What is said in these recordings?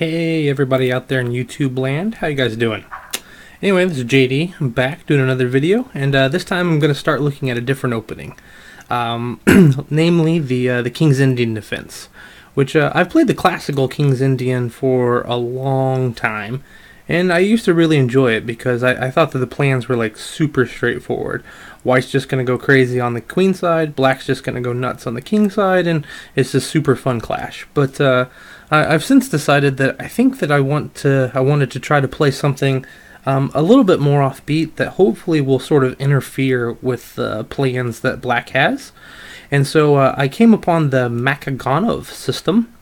Hey everybody out there in YouTube land, how you guys doing? Anyway, this is JD. I'm back doing another video, and this time I'm going to start looking at a different opening, namely the King's Indian Defense, which I've played the classical King's Indian for a long time, and I used to really enjoy it because I thought that the plans were like super straightforward. White's just going to go crazy on the queen side, black's just going to go nuts on the king side, and it's a super fun clash. But I've since decided that I think that I wanted to try to play something a little bit more offbeat that hopefully will sort of interfere with the plans that black has. And so I came upon the Makaganov system,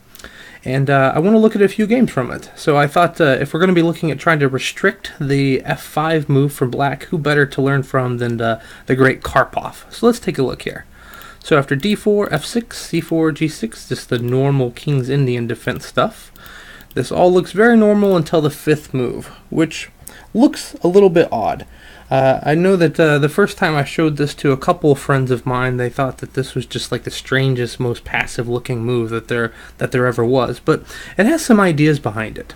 and I want to look at a few games from it. So I thought if we're going to be looking at trying to restrict the f5 move for black, who better to learn from than the great Karpov. So let's take a look here. So after d4, f6, c4, g6, just the normal King's Indian defense stuff. This all looks very normal until the fifth move, which looks a little bit odd. I know that the first time I showed this to a couple of friends of mine, they thought that this was just like the strangest, most passive-looking move that there ever was, but it has some ideas behind it.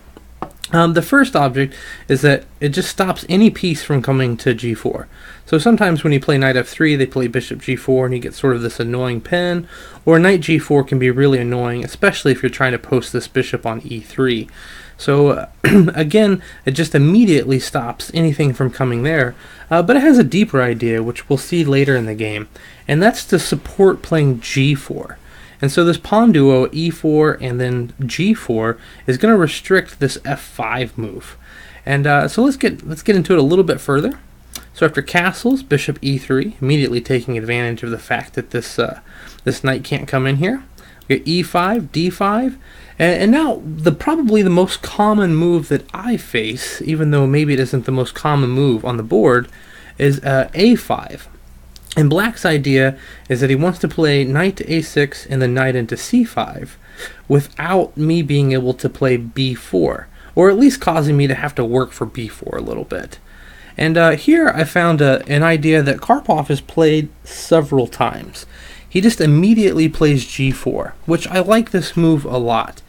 The first object is that it just stops any piece from coming to g4. So sometimes when you play knight f3, they play bishop g4, and you get sort of this annoying pin, or knight g4 can be really annoying, especially if you're trying to post this bishop on e3. So again, it just immediately stops anything from coming there, but it has a deeper idea, which we'll see later in the game, and that's to support playing g4. And so this pawn duo, e4 and then g4, is going to restrict this f5 move. And so let's get into it a little bit further. So after castles, bishop e3, immediately taking advantage of the fact that this knight can't come in here. We get e5, d5, and now probably the most common move that I face, even though maybe it isn't the most common move on the board, is a5. And black's idea is that he wants to play knight to a6 and then knight into c5 without me being able to play b4, or at least causing me to have to work for b4 a little bit. And here I found an idea that Karpov has played several times. He just immediately plays g4, which I like this move a lot.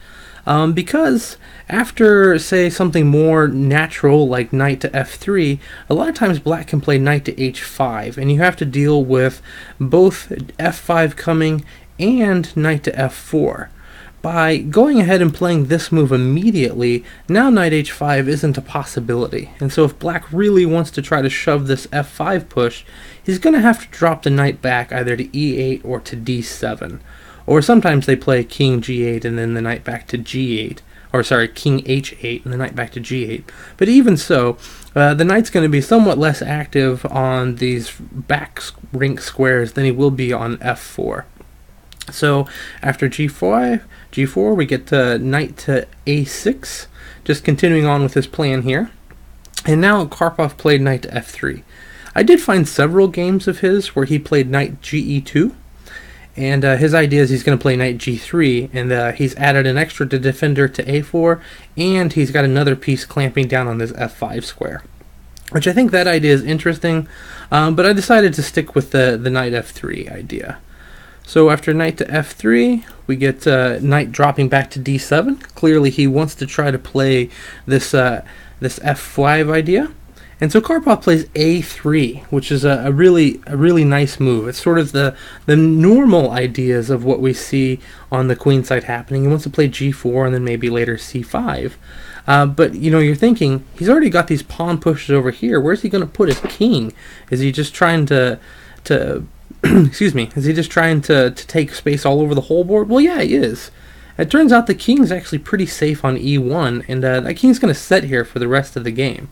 Because after, say, something more natural like knight to f3, a lot of times black can play knight to h5, and you have to deal with both f5 coming and knight to f4. By going ahead and playing this move immediately, now knight h5 isn't a possibility. And so if black really wants to try to shove this f5 push, he's going to have to drop the knight back either to e8 or to d7. Or sometimes they play king g8 and then the knight back to g8, or sorry, king h8 and the knight back to g8. But even so, the knight's going to be somewhat less active on these back rank squares than he will be on f4. So after g4, we get to knight to a6, just continuing on with his plan here. And now Karpov played knight to f3. I did find several games of his where he played knight ge2. And his idea is he's going to play knight g3, and he's added an extra defender to a4, and he's got another piece clamping down on this f5 square, which I think that idea is interesting, but I decided to stick with the knight f3 idea. So after knight to f3, we get knight dropping back to d7. Clearly he wants to try to play this f5 idea. And so Karpov plays a3, which is a really nice move. It's sort of the normal ideas of what we see on the queen side happening. He wants to play g4 and then maybe later c5. But you know, you're thinking he's already got these pawn pushes over here. Where's he going to put his king? Is he just trying to excuse me? Is he just trying to take space all over the whole board? Well, yeah, he is. It turns out the king's actually pretty safe on e1, and that king's going to sit here for the rest of the game.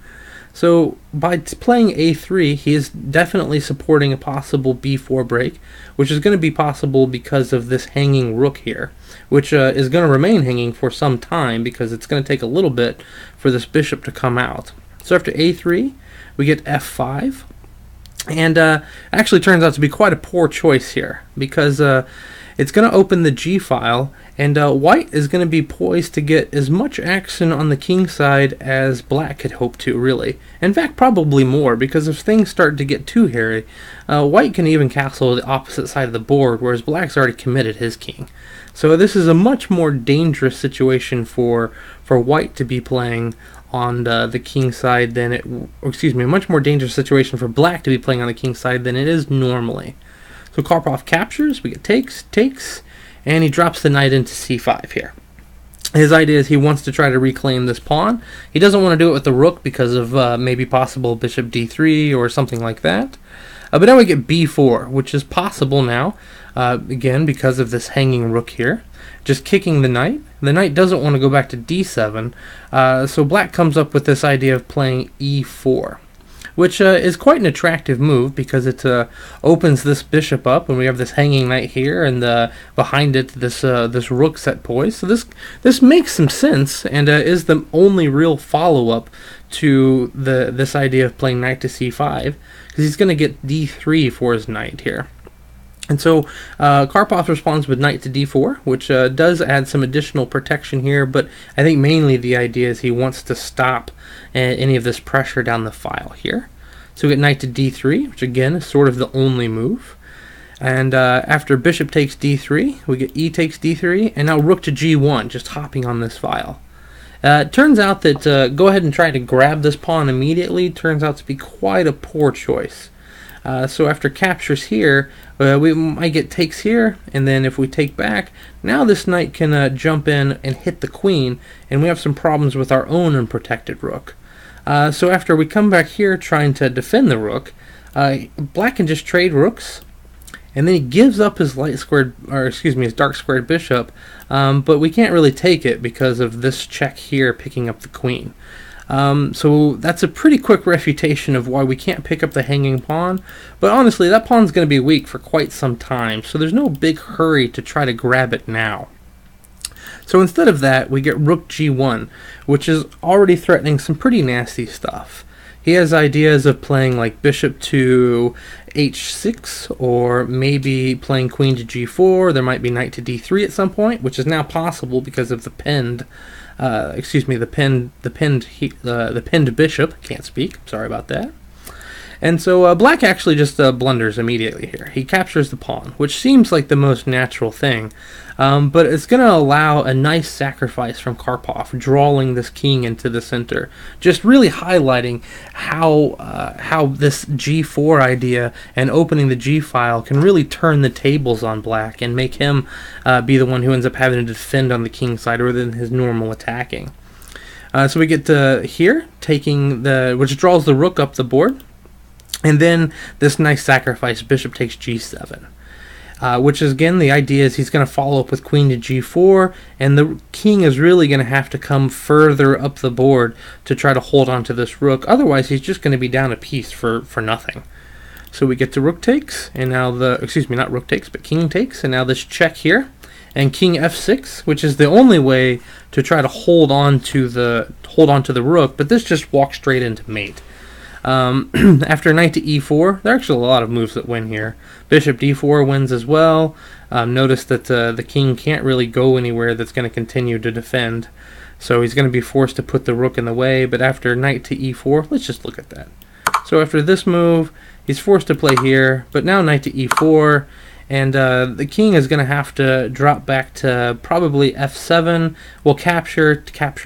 So by playing a3, he is definitely supporting a possible b4 break, which is going to be possible because of this hanging rook here, which is going to remain hanging for some time because it's going to take a little bit for this bishop to come out. So after a3, we get f5, and actually turns out to be quite a poor choice here because it's going to open the g file, and white is going to be poised to get as much action on the king side as black could hope to, really. In fact, probably more, because if things start to get too hairy, white can even castle the opposite side of the board, whereas black's already committed his king. So this is a much more dangerous situation for white to be playing on the king's side than it, a much more dangerous situation for black to be playing on the king's side than it is normally. So Karpov captures, we get takes, and he drops the knight into c5 here. His idea is he wants to try to reclaim this pawn. He doesn't want to do it with the rook because of maybe possible bishop d3 or something like that. But now we get b4, which is possible now, again, because of this hanging rook here. Just kicking the knight. The knight doesn't want to go back to d7, so black comes up with this idea of playing e4, which is quite an attractive move because it opens this bishop up, and we have this hanging knight here, and behind it this rook set poised. So this makes some sense, and is the only real follow-up to this idea of playing knight to c5, because he's going to get d3 for his knight here. And so Karpov responds with knight to d4, which does add some additional protection here, but I think mainly the idea is he wants to stop any of this pressure down the file here. So we get knight to d3, which again is sort of the only move. And after bishop takes d3, we get e takes d3, and now rook to g1, just hopping on this file. It turns out that go ahead and try to grab this pawn immediately turns out to be quite a poor choice. So after captures here, we might get takes here, and then if we take back, now this knight can jump in and hit the queen, and we have some problems with our own unprotected rook. So after we come back here trying to defend the rook, black can just trade rooks, and then he gives up his his dark squared bishop, but we can't really take it because of this check here picking up the queen. So that's a pretty quick refutation of why we can't pick up the hanging pawn, but honestly that pawn's going to be weak for quite some time, so there's no big hurry to try to grab it now. So instead of that, we get rook g1, which is already threatening some pretty nasty stuff. He has ideas of playing like bishop to h6, or maybe playing queen to g4. There might be knight to d3 at some point, which is now possible because of the pinned the pinned bishop. Can't speak, sorry about that. And so black actually just blunders immediately here. He captures the pawn, which seems like the most natural thing, but it's going to allow a nice sacrifice from Karpov, drawing this king into the center, just really highlighting how this g4 idea and opening the g-file can really turn the tables on black and make him be the one who ends up having to defend on the king's side rather than his normal attacking. So we get to here, which draws the rook up the board. And then this nice sacrifice, bishop takes g7, which is, again, the idea is he's going to follow up with queen to g4, and the king is really going to have to come further up the board to try to hold on to this rook. Otherwise, he's just going to be down a piece for nothing. So we get to rook takes, and now king takes, and now this check here, and king f6, which is the only way to try to hold on to the rook, but this just walks straight into mate. After knight to e4, there are actually a lot of moves that win here. Bishop d4 wins as well. Notice that the king can't really go anywhere that's going to continue to defend, so he's going to be forced to put the rook in the way. But after knight to e4, let's just look at that. So after this move, he's forced to play here, but now knight to e4, and the king is going to have to drop back to probably f7. We'll capture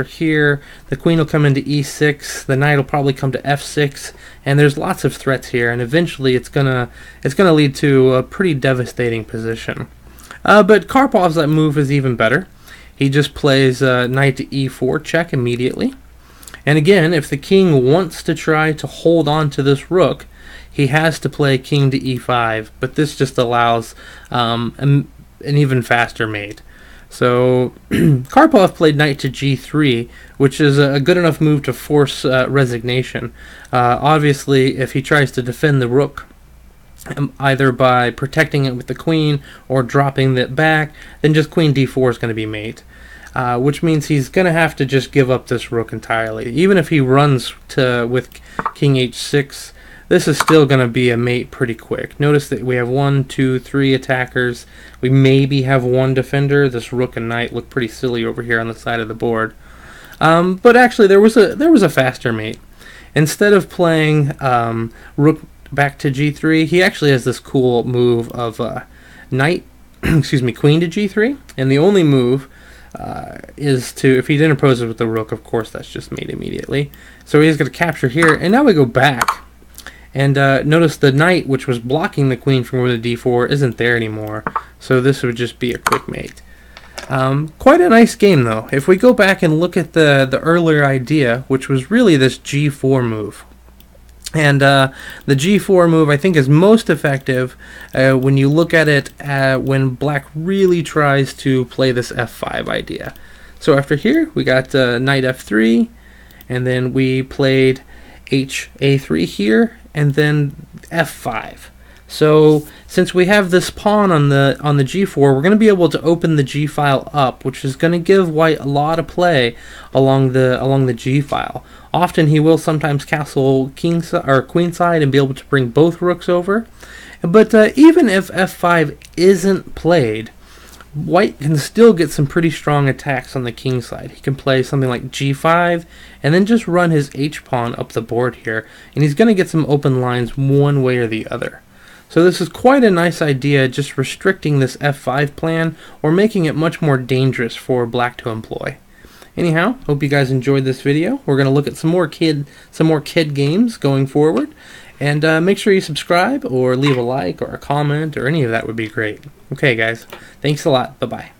here. The queen will come into e6. The knight will probably come to f6. And there's lots of threats here. And eventually, it's gonna lead to a pretty devastating position. But Karpov's that move is even better. He just plays knight to e4 check immediately. And again, if the king wants to try to hold on to this rook, he has to play king to e5, but this just allows an even faster mate. So Karpov played knight to g3, which is a good enough move to force resignation. Obviously, if he tries to defend the rook, either by protecting it with the queen or dropping it back, then just queen d4 is going to be mate. Which means he's going to have to just give up this rook entirely. Even if he runs with king h6, this is still going to be a mate pretty quick. Notice that we have 1, 2, 3 attackers. We maybe have one defender. This rook and knight look pretty silly over here on the side of the board. But actually, there was a faster mate. Instead of playing rook back to g3, he actually has this cool move of knight excuse me, queen to g3, and the only move is to, if he interposes with the rook, of course that's just mate immediately. So he's going to capture here, and now we go back, and notice the knight, which was blocking the queen from going to d4, isn't there anymore, so this would just be a quick mate. Quite a nice game though. If we go back and look at the earlier idea, which was really this g4 move. And the g4 move I think is most effective when you look at it when black really tries to play this f5 idea. So after here we got knight f3, and then we played ha3 here, and then f5. So since we have this pawn on the g4, we're going to be able to open the g file up, which is going to give white a lot of play along the g file. Often he will sometimes castle king or queen side and be able to bring both rooks over. But even if f5 isn't played, white can still get some pretty strong attacks on the king side. He can play something like g5 and then just run his h pawn up the board here, and he's going to get some open lines one way or the other. So this is quite a nice idea, just restricting this f5 plan or making it much more dangerous for black to employ. Anyhow, hope you guys enjoyed this video. We're going to look at some more kid games going forward, and make sure you subscribe or leave a like or a comment or any of that would be great. Okay guys, thanks a lot. Bye-bye.